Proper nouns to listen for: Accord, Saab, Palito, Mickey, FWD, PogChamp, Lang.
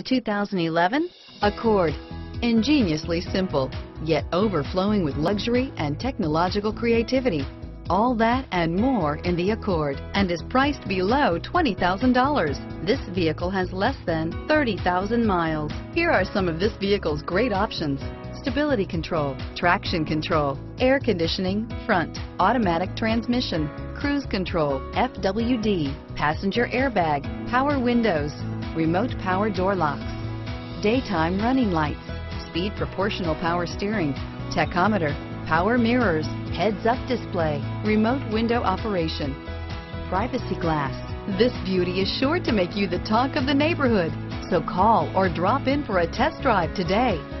The 2011 Accord. Ingeniously simple, yet overflowing with luxury and technological creativity. All that and more in the Accord, and is priced below $20,000. This vehicle has less than 30,000 miles. Here are some of this vehicle's great options: stability control, traction control, air conditioning, front, automatic transmission, cruise control, FWD, passenger airbag, power windows, remote power door locks, daytime running lights, speed proportional power steering, tachometer, power mirrors, heads-up display, remote window operation, privacy glass. This beauty is sure to make you the talk of the neighborhood, so call or drop in for a test drive today.